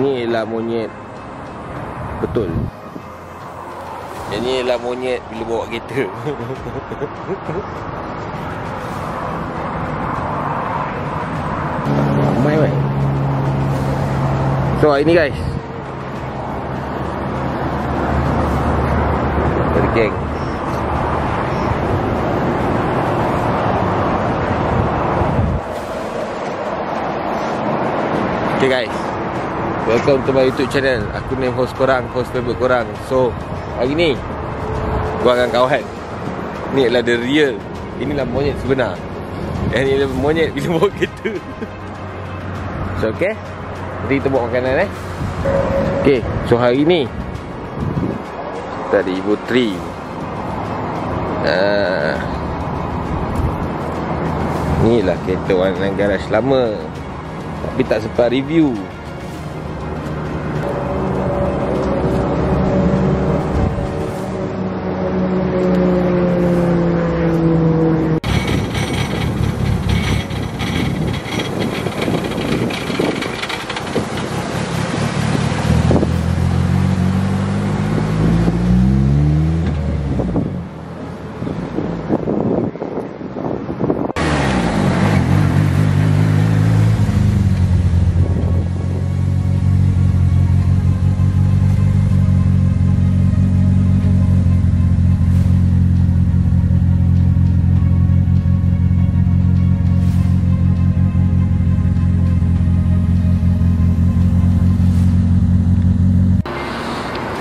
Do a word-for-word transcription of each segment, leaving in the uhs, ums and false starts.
Ni ialah monyet betul. Yang ni ialah monyet bila bawa kereta. Ramai weh. So ini guys, bergeng. Okay guys, welcome to my YouTube channel. Aku name host korang, host favourite korang. So hari ni gua dengan kawan, ni adalah the real, inilah monyet sebenar. Yang ni adalah monyet bila bawa kereta. So okay, nanti kita buat makanan eh. Okay, so hari ni kita ada Evo tiga. Haa, ni lah kereta warna garaj lama, tapi tak sempat review.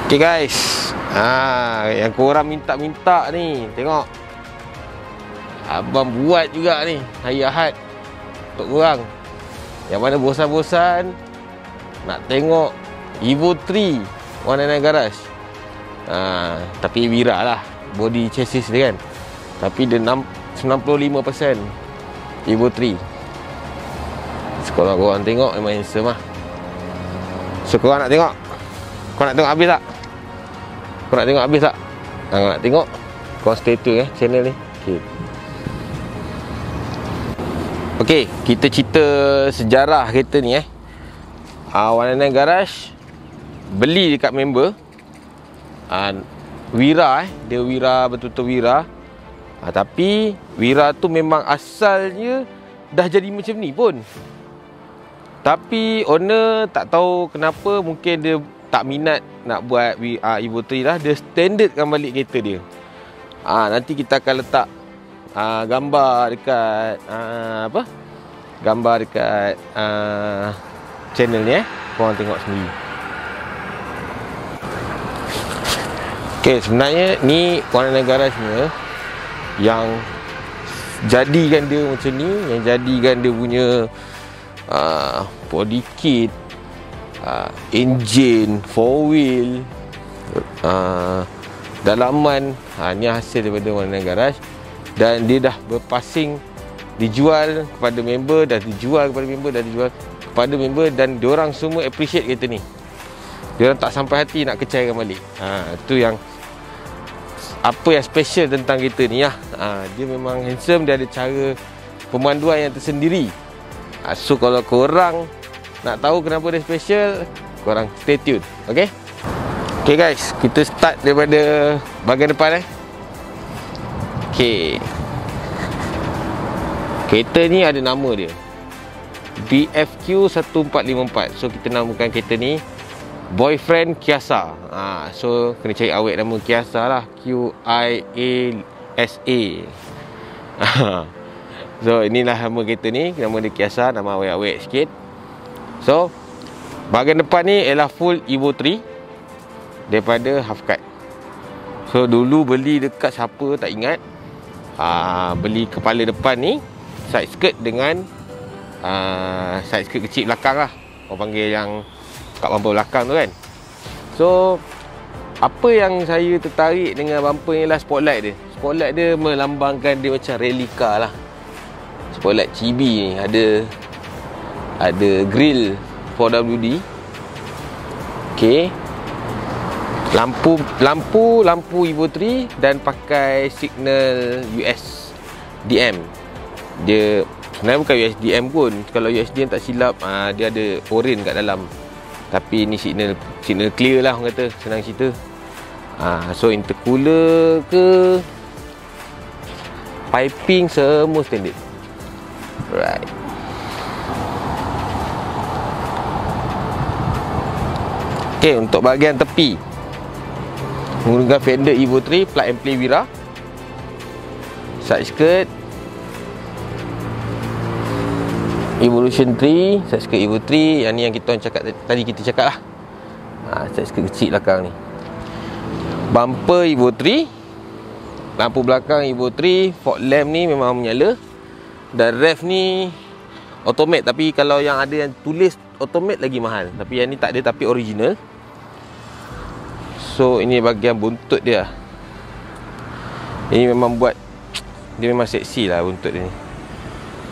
Okay guys, ha, yang korang minta-minta ni, tengok abang buat juga ni hari Ahad untuk korang. Yang mana bosan-bosan nak tengok Evo tiga warna garage, ha, tapi Wira lah body chassis dia kan. Tapi dia sembilan puluh lima peratus Evo tiga. So korang, korang tengok memang handsome lah. So korang nak tengok, korang nak tengok habis tak? Kau nak tengok habis tak? Kau nak tengok, kau stay tune eh channel ni. Okey. Okey, kita cerita sejarah kereta ni eh. Ah uh, one nine nine Garage beli dekat member. Ah uh, Wira eh, dia Wira, betul-betul Wira. Uh, tapi Wira tu memang asalnya dah jadi macam ni pun. Tapi owner tak tahu kenapa, mungkin dia tak minat nak buat uh, Evo tiga lah. Dia standardkan balik kereta dia. uh, Nanti kita akan letak uh, gambar dekat uh, apa, gambar dekat uh, channel ni eh, korang tengok sendiri. Okay, sebenarnya ni warna garaj ni yang jadikan dia macam ni, yang jadikan dia punya uh, body kit, Uh, engine, four wheel, uh, dalaman, uh, ni hasil daripada warna garaj. Dan dia dah berpassing, dijual kepada member, dah dijual kepada member, dah dijual kepada member. Dan diorang semua appreciate kereta ni. Diorang tak sampai hati nak kecaikan balik. uh, Itu yang, apa yang special tentang kereta ni lah. uh, Dia memang handsome, dia ada cara pemanduan yang tersendiri. uh, So kalau korang nak tahu kenapa dia special, korang stay tune. Okay, okay guys, kita start daripada bahagian depan eh. Okay, kereta ni ada nama dia, B F Q satu empat lima empat. So kita namakan kereta ni Boyfriend Kiasa. ha, So kena cari awet nama Kiasa lah, Q I A S A. So inilah nama kereta ni, nama dia Kiasa, nama awet-awet sikit. So bahagian depan ni ialah full Evo tiga daripada half cut. So dulu beli dekat siapa tak ingat. Aa, Beli kepala depan ni, side skirt dengan aa, side skirt kecil belakang lah, orang panggil yang kat bumper belakang tu kan. So apa yang saya tertarik dengan bumper ni ialah spotlight dia. Spotlight dia melambangkan dia macam rally car lah, spotlight chibi ni. Ada Ada grill four W D. Okey. Lampu lampu lampu Evo tiga dan pakai signal U S D M. Dia sebenarnya bukan U S D M pun. Kalau U S D M tak silap, aa, dia ada orange kat dalam. Tapi ni signal signal clear lah orang kata, senang cerita. Ha, so intercooler ke piping semua standard. Right. Okey, untuk bahagian tepi menggunakan fender Evo three plug and play Wira. Side skirt Evolution three, side skirt Evo three. Yang ni yang kita cakap tadi, kita cakap lah. Ha, side skirt kecil belakang ni. Bumper Evo three, lampu belakang Evo three, fog lamp ni memang menyala. Dan ref ni automate, tapi kalau yang ada yang tulis automate lagi mahal. Tapi yang ni tak ada, tapi original. So ini bahagian buntut dia. Ini memang buat, dia memang seksi lah buntut dia ni,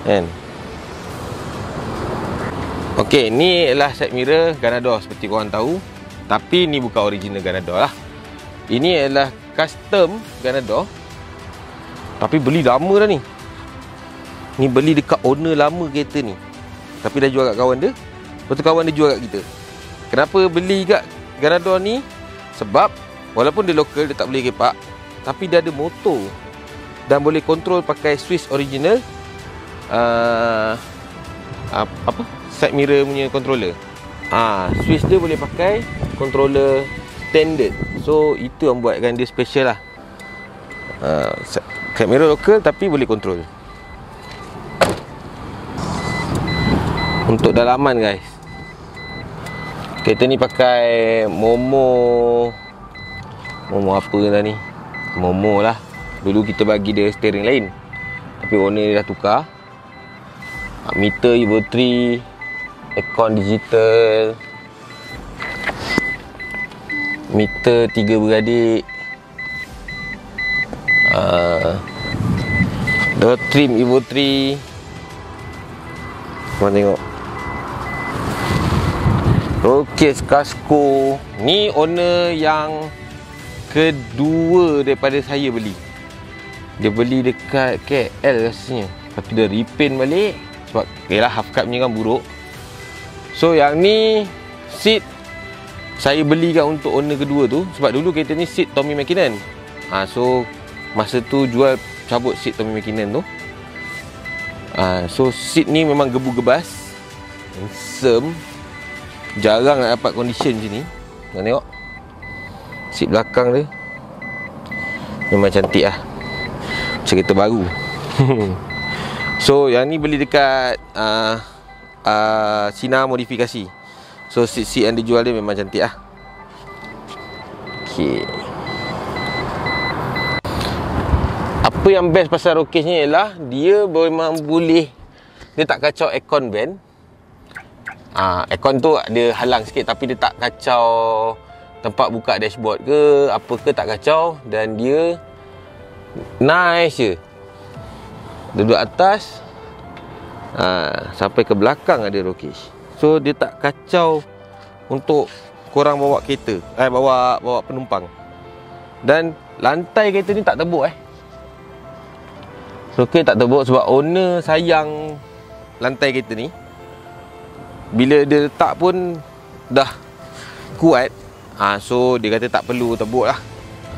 kan? Okey, ni ialah side mirror Ganador seperti korang tahu. Tapi ni bukan original Ganador lah. Ini ialah custom Ganador. Tapi beli lama dah ni. Ni beli dekat owner lama kereta ni, tapi dah jual kat kawan dia. Lepas tu kawan dia jual kat kita. Kenapa beli kat Ganador ni? Sebab walaupun dia lokal, dia tak boleh kepak, tapi dia ada motor dan boleh kontrol pakai Swiss original uh, apa? Side mirror punya controller. Ah, uh, Swiss dia boleh pakai controller standard. So itu yang buatkan dia special lah. uh, Kamera lokal tapi boleh kontrol. Untuk dalaman guys, kereta ni pakai Momo. Momo apa dah ni? Momo lah. Dulu kita bagi dia steering lain, tapi owner dia dah tukar. Meter Evo three, aircon digital, meter tiga beradik, uh, door trim Evo three. Korang tengok roll cage, kasko. Ni owner yang kedua daripada saya beli. Dia beli dekat K L rasanya, lepas tu dia repaint balik sebab yelah half cup ni kan buruk. So yang ni seat saya belikan untuk owner kedua tu. Sebab dulu kereta ni seat Tommi Mäkinen. Ha, so masa tu jual cabut seat Tommi Mäkinen tu. Ha, so seat ni memang gebu-gebas, handsome. Jarang nak dapat condition macam ni. Nak tengok seat belakang dia, memang cantik lah, macam kereta baru. So yang ni beli dekat uh, uh, Sina Modifikasi. So seat-seat yang dijual dia memang cantik lah. Okay, apa yang best pasal roll cage ni ialah dia memang boleh, dia tak kacau aircon van. Ah, aircon tu dia halang sikit, tapi dia tak kacau tempat buka dashboard ke apa ke, tak kacau. Dan dia nice je, duduk atas ah, sampai ke belakang ada roll cage. So dia tak kacau untuk korang bawa kereta, eh bawa bawa penumpang. Dan lantai kereta ni tak tebuk eh. So okay, tak tebuk sebab owner sayang lantai kereta ni. Bila dia letak pun dah kuat. Ha, so dia kata tak perlu tebuk lah.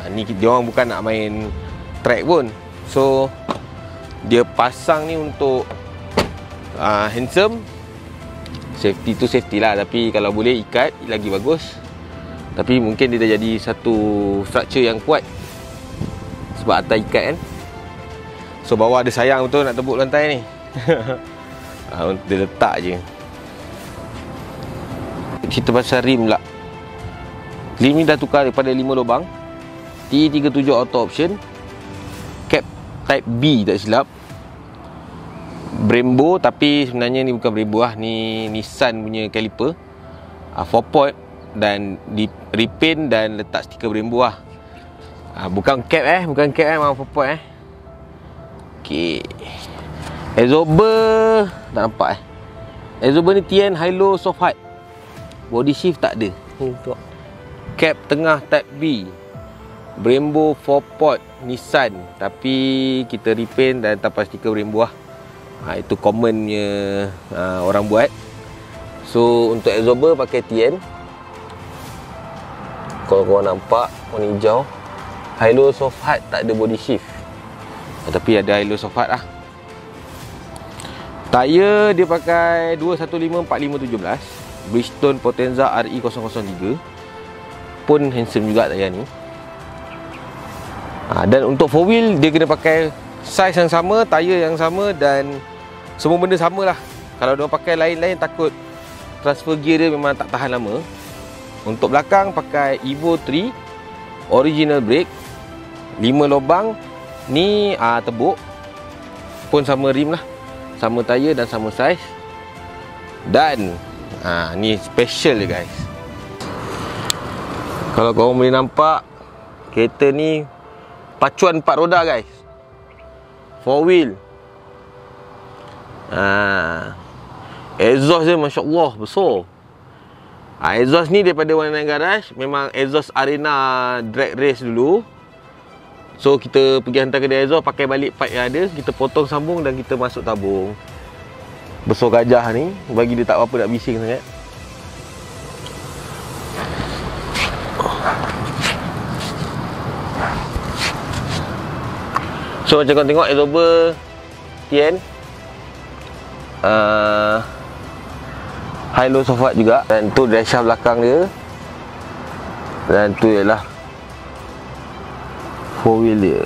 Ha, ni dia orang bukan nak main track pun. So dia pasang ni untuk uh, handsome. Safety tu safety lah, tapi kalau boleh ikat lagi bagus. Tapi mungkin dia dah jadi satu structure yang kuat sebab atas ikat kan. So bawah dia sayang betul nak tebuk lantai ni. Dia letak je. Cerita pasal rim lah. Rim ni dah tukar daripada lima lubang T E tiga puluh tujuh Auto Option, cap type B tak silap, Brembo. Tapi sebenarnya ni bukan Brembo lah, ni Nissan punya caliper, uh, four port. Dan di repaint dan letak stiker Brembo lah. uh, Bukan cap eh, bukan cap eh, memang four port eh. Okay, exober tak nampak eh. Exober ni T N high low soft hard. Body shift tak ada. hmm, Cap tengah type B, Brembo four port Nissan, tapi kita repaint dan letak stiker Brembo lah. Ha, itu commonnya ha, orang buat. So untuk absorber pakai T N. Kalau korang nampak warna hijau, halo soft hard, tak ada body shift, oh, tapi ada halo soft hard lah. Tayar dia pakai dua satu lima empat lima satu tujuh Bridgestone Potenza R E nol nol tiga. Pun handsome juga tayar ni. Ha, dan untuk four wheel dia kena pakai saiz yang sama, tayar yang sama dan semua benda samalah. Kalau dia pakai lain-lain takut transfer gear dia memang tak tahan lama. Untuk belakang pakai Evo three original brake, lima lubang ni, ah, tebuk pun sama, rim lah, sama tayar dan sama saiz. Dan ah, ni special dia guys. Kalau korang boleh nampak kereta ni pacuan empat roda guys, four wheel. Ah, exhaust dia Masya Allah besar. Ah, exhaust ni daripada satu sembilan sembilan Garage, memang exhaust arena drag race dulu. So kita pergi hantar kedai exhaust, pakai balik part yang ada, kita potong sambung dan kita masuk tabung. Besar gajah ni, bagi dia tak apa-apa nak bising sangat. So macam korang tengok absorber T N, uh, high low soft hard juga. Dan tu dash belakang dia. Dan tu ialah four wheel dia.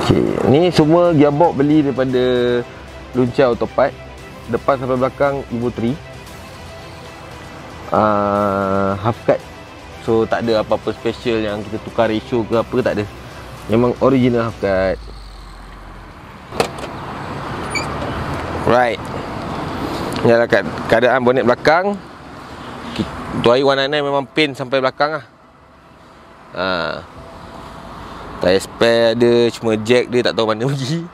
Okay, ni semua gearbox beli daripada Luncai Autopart, depan sampai belakang Evo three, uh, half cut. So tak ada apa-apa special yang kita tukar ratio ke apa, tak ada. Memang original half cut. Right. Inilah keadaan bonet belakang. Tuai one nine nine memang paint sampai belakang lah. Ha. Tire spare ada, cuma jack dia tak tahu mana pergi.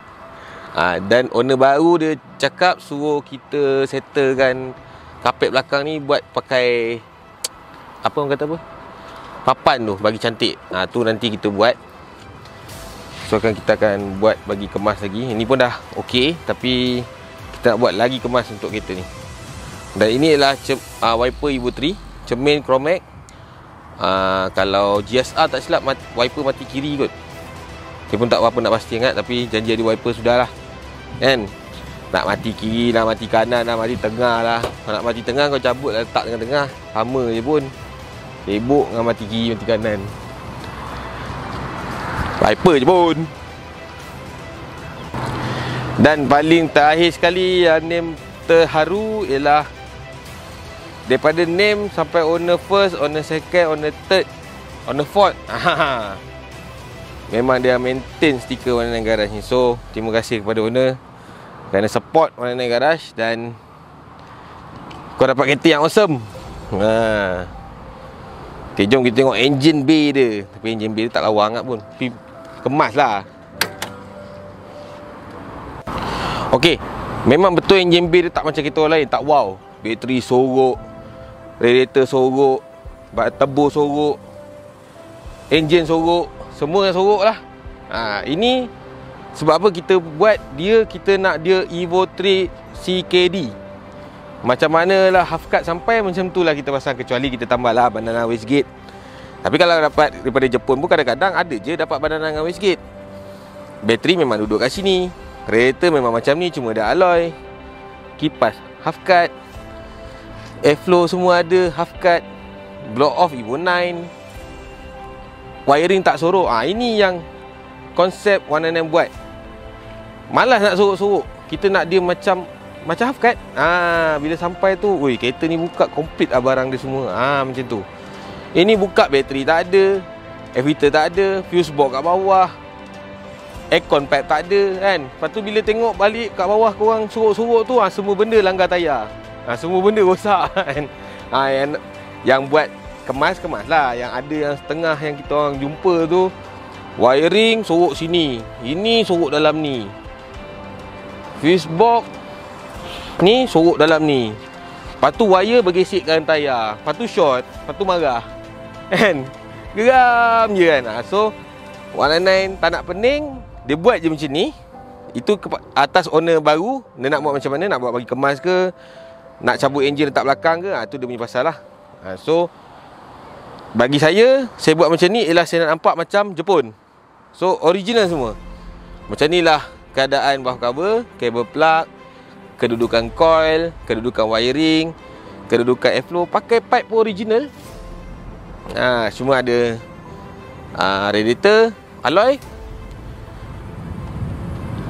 Ha. Dan owner baru dia cakap suruh kita settlekan kapet belakang ni buat pakai apa orang kata apa? Papan tu bagi cantik. Ha, tu nanti kita buat. So akan kita akan buat bagi kemas lagi. Ini pun dah okey, tapi kita nak buat lagi kemas untuk kereta ni. Dan ini ialah cem, uh, wiper Evo three, cermin Chromac. Uh, kalau G S R tak silap mati, wiper mati kiri kot. Dia pun tak apa-apa nak pasti ingat, tapi janji ada wiper sudahlah. Kan? Nak mati kiri lah, mati kanan lah, mati tengah lah. Kalau nak mati tengah kau cabut lah, letak tengah-tengah. Sama je pun. Sibuk dengan mati kiri, mati kanan, wiper je pun. Dan paling terakhir sekali yang name terharu ialah daripada name sampai owner first, owner second, owner third, owner fourth. Memang dia maintain stiker warna Garage ni. So terima kasih kepada owner kerana support warna Garage. Dan kau dapat kereta yang awesome. Haa. Okay, jom kita tengok engine bay dia. Tapi engine bay dia tak lawa sangat pun, tapi kemas lah. Ok, memang betul engine bay dia tak macam kita orang lain. Tak wow. Bateri sorok, radiator sorok, turbo sorok, engine sorok, semua yang sorok lah. ha, Ini sebab apa kita buat dia, kita nak dia Evo three C K D. Macam manalah half cut sampai macam tu lah kita pasang, kecuali kita tambah lah bandana wastegate. Tapi kalau dapat daripada Jepun pun kadang-kadang ada je dapat bandana dengan wastegate. Bateri memang duduk kat sini. Radiator memang macam ni, cuma ada alloy. Kipas half cut, airflow semua ada half cut. Block off Evo nine. Wiring tak sorok. Ah, ha, ini yang konsep one nine nine buat. Malas nak sorok-sorok. Kita nak dia macam macam half cut. Ah, bila sampai tu, oi, kereta ni buka komplit lah barang dia semua. Ah, macam tu. Ini buka bateri tak ada, air filter tak ada, fuse box kat bawah, aircon pipe tak ada kan. Lepas tu bila tengok balik kat bawah korang sorok-sorok tu, ah, semua benda langgar tayar. Ah, semua benda rosak kan. Ah, yang, yang buat kemas-kemas lah. Yang ada yang setengah yang kita orang jumpa tu, wiring sorok sini, ini sorok dalam ni, fuse box ni sorok dalam ni. Lepas tu wire bergesikkan tayar, lepas tu short, lepas tu marah kan. Geram je kan. So one nine nine tak nak pening, dia buat je macam ni. Itu atas owner baru, dia nak buat macam mana, nak buat bagi kemas ke, nak cabut enjin letak belakang ke, itu dia punya pasal lah. So bagi saya, saya buat macam ni ialah saya nak nampak macam Jepun. So original semua. Macam inilah keadaan buff cover, kabel plug, kedudukan coil, kedudukan wiring, kedudukan airflow. Pakai pipe pun original. Ha, cuma ada ha, radiator, alloy,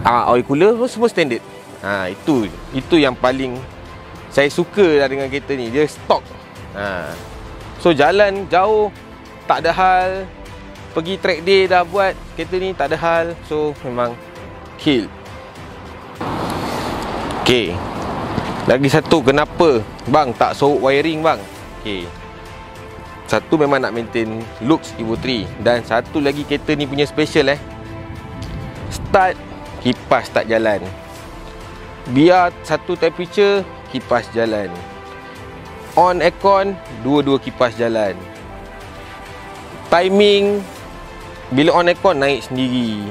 ha, oil cooler, semua standard. Ha, itu itu yang paling saya suka lah dengan kereta ni. Dia stock. Ha. So jalan jauh tak ada hal, pergi track day dah buat kereta ni tak ada hal. So memang kill. Okay, lagi satu, kenapa bang tak sorok wiring bang? Okay, satu memang nak maintain looks Evo three, dan satu lagi kereta ni punya special eh, start kipas tak jalan. Biar satu temperature, kipas jalan. On aircon, dua-dua kipas jalan. Timing, bila on aircon naik sendiri,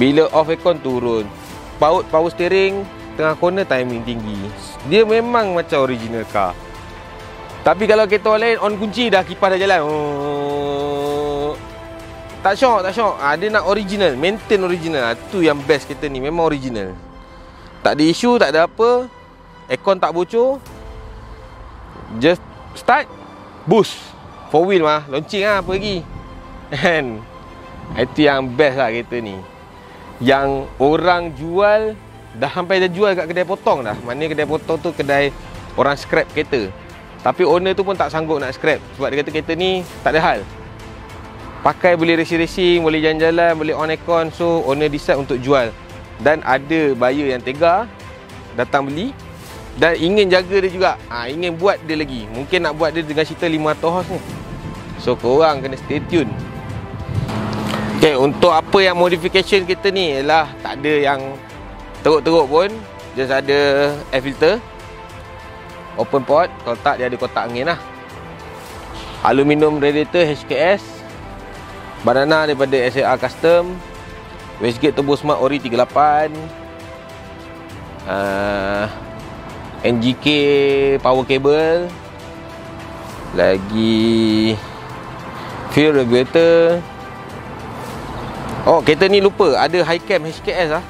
bila off aircon turun. Paut power steering, tengah corner timing tinggi. Dia memang macam original car. Tapi kalau kereta lain on kunci dah, kipas dah jalan. Oh, tak syok, tak syok. Ha, dia nak original, maintain original. Itu yang best kereta ni, memang original. Tak ada isu, tak ada apa. Aircon tak bocor. Just start, boost, four wheel mah, launching lah, apa lagi. And itu yang best lah kereta ni. Yang orang jual, dah sampai dah jual kat kedai potong dah. Maknanya kedai potong tu kedai orang scrap kereta. Tapi owner tu pun tak sanggup nak scrap, sebab dia kata kereta ni tak ada hal. Pakai boleh racing-racing, boleh jalan-jalan, boleh on aircon. So owner decide untuk jual. Dan ada buyer yang tega datang beli dan ingin jaga dia juga, ha, ingin buat dia lagi. Mungkin nak buat dia dengan cerita lima ratus horse ni. So korang kena stay tune. Okay, untuk apa yang modification kita ni ialah tak ada yang teruk-teruk pun. Just ada air filter, open port. Kalau tak, dia ada kotak angin lah. Aluminium radiator H K S, banana daripada S A R Custom, wastegate turbo smart Ori tiga lapan, uh, N G K power cable, lagi fuel regulator. Oh, kereta ni lupa ada high cam H K S lah,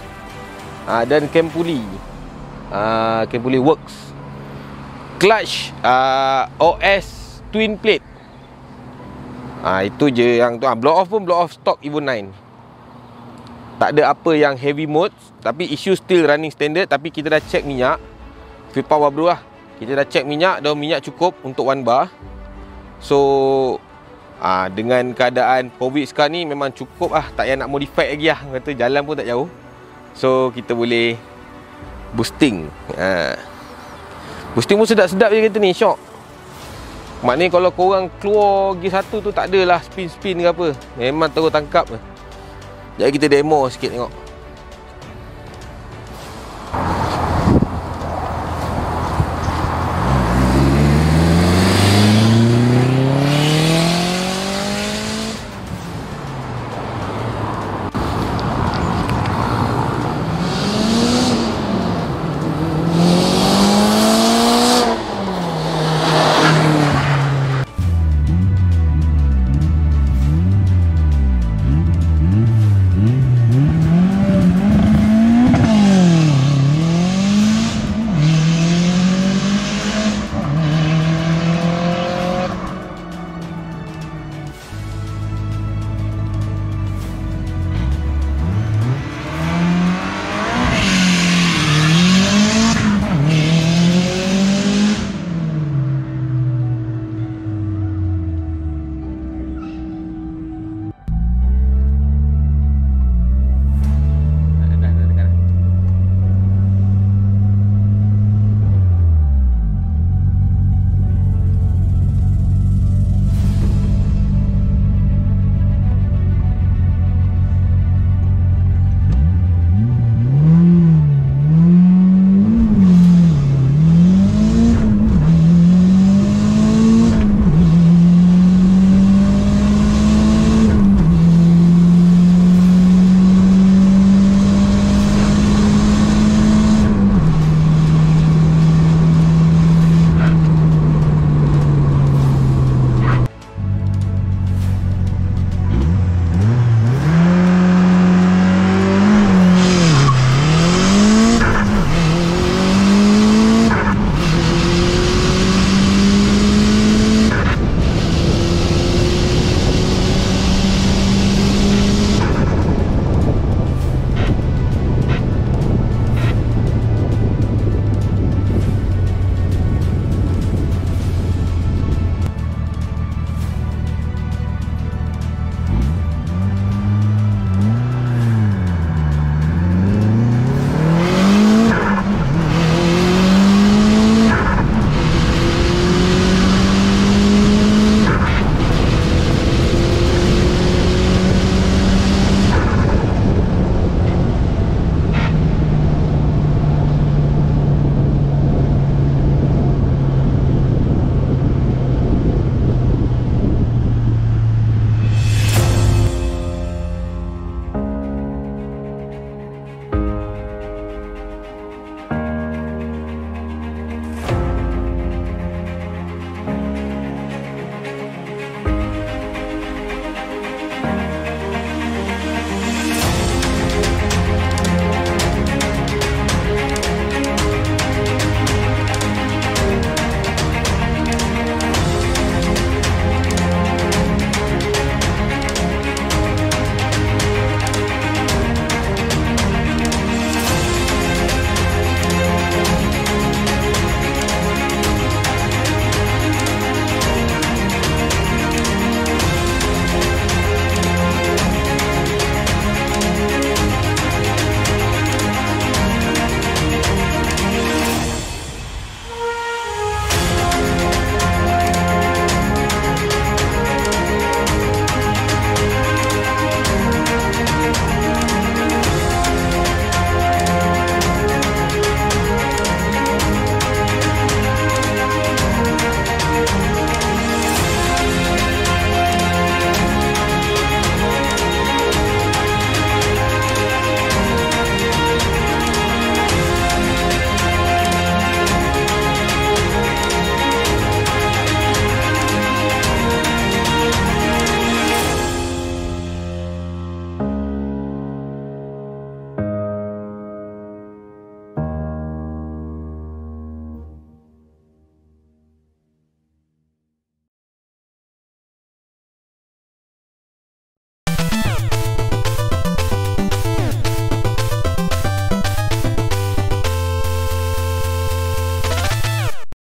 ha, dan cam pulley, ha, cam pulley works. Clutch, ha, O S Twin plate, ha, itu je yang tu. Ha, blow off pun blow off stock Evo nine. Tak ada apa yang heavy mode. Tapi issue still running standard. Tapi kita dah check minyak, fuel power dulu lah. Kita dah check minyak, dah minyak cukup untuk one bar. So aa, dengan keadaan Covid sekarang ni memang cukup lah, tak payah nak modify lagi lah. Kata jalan pun tak jauh, so kita boleh boosting. aa. Boosting pun sedap-sedap je kereta ni, syok. Maknanya kalau korang keluar gear satu tu tak adalah spin-spin ke apa, memang terus tangkap. Jadi kita demo sikit tengok.